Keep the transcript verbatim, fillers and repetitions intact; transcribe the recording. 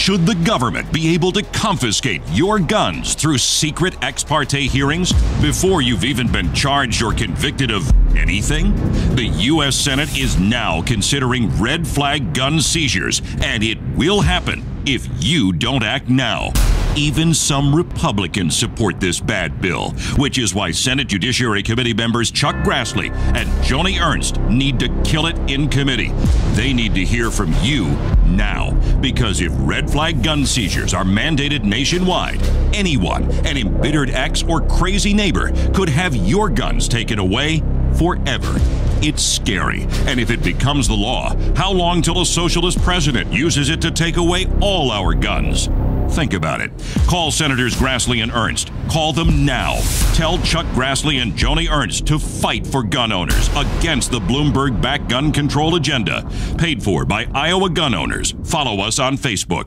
Should the government be able to confiscate your guns through secret ex parte hearings before you've even been charged or convicted of anything? The U S Senate is now considering red flag gun seizures, and it will happen if you don't act now. Even some Republicans support this bad bill, which is why Senate Judiciary Committee members Chuck Grassley and Joni Ernst need to kill it in committee. They need to hear from you now, because if red flag gun seizures are mandated nationwide, anyone, an embittered ex or crazy neighbor, could have your guns taken away forever. It's scary, and if it becomes the law, how long till a socialist president uses it to take away all our guns? Think about it. Call Senators Grassley and Ernst. Call them now. Tell Chuck Grassley and Joni Ernst to fight for gun owners against the Bloomberg-backed gun control agenda. Paid for by Iowa Gun Owners. Follow us on Facebook.